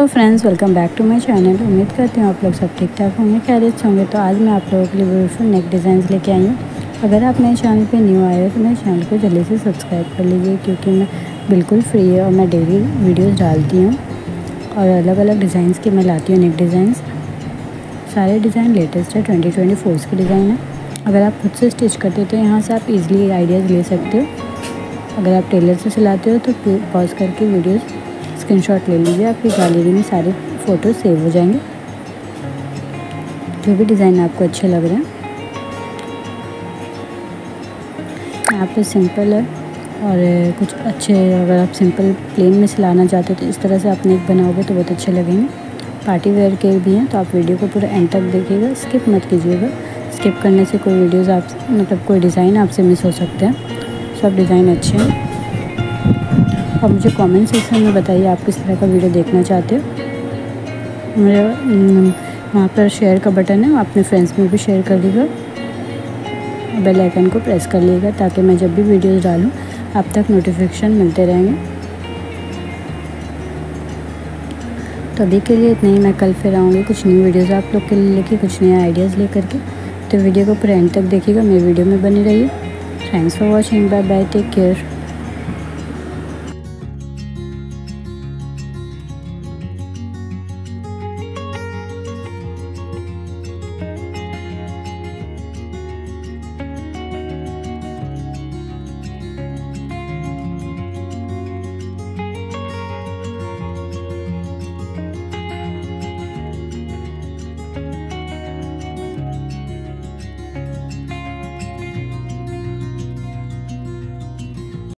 तो friends welcome back to my channel. उम्मीद करती हूँ आप लोग सब ठीक ठाक होंगे, खैरियत होंगे। तो आज मैं आप लोगों के लिए ब्यूटीफुल नेक डिज़ाइंस लेके आई हूँ। अगर आप मेरे चैनल पे न्यू आए हो तो मेरे चैनल को जल्दी से सब्सक्राइब कर लीजिए, क्योंकि मैं बिल्कुल फ्री है और मैं डेली वीडियोज़ डालती हूँ और अलग अलग डिज़ाइंस की मैं लाती हूँ। नेक डिज़ाइंस सारे डिज़ाइन लेटेस्ट है, 2024 के डिज़ाइन है। अगर आप खुद से स्टिच करते हो तो यहाँ से आप ईज़िली आइडियाज़ ले सकते हो। अगर आप टेलर से सिलाते हो तो पॉज करके वीडियोज़ स्क्रीनशॉट ले लीजिए, आपकी गैलरी में सारे फ़ोटो सेव हो जाएंगे। जो भी डिज़ाइन आपको अच्छे लग रहे हैं। यहाँ पे सिंपल है और कुछ अच्छे, अगर आप सिंपल प्लेन में सिलाना चाहते हो तो इस तरह से आपने एक बनाओगे तो बहुत अच्छे लगेंगे। पार्टी वेयर के भी हैं, तो आप वीडियो को पूरा एंड तक देखिएगा, स्किप मत कीजिएगा। स्किप करने से कोई वीडियोज़ आप मतलब कोई डिज़ाइन आपसे मिस हो सकते हैं। सब डिज़ाइन अच्छे हैं और मुझे कमेंट सेक्शन में बताइए आप किस तरह का वीडियो देखना चाहते हो। मेरा वहाँ पर शेयर का बटन है, अपने फ्रेंड्स में भी शेयर कर दीजिएगा। बेल आइकन को प्रेस कर लीजिएगा ताकि मैं जब भी वीडियोस डालूँ आप तक नोटिफिकेशन मिलते रहेंगे। तो अभी के लिए इतना ही। मैं कल फिर आऊँगी कुछ न्यू वीडियोज़ आप लोग के लिए लेके, कुछ नया आइडियाज़ ले करके। तो वीडियो को पूरा एंड तक देखिएगा, मेरे वीडियो में बनी रहिए। Thanks for watching, bye bye, take care.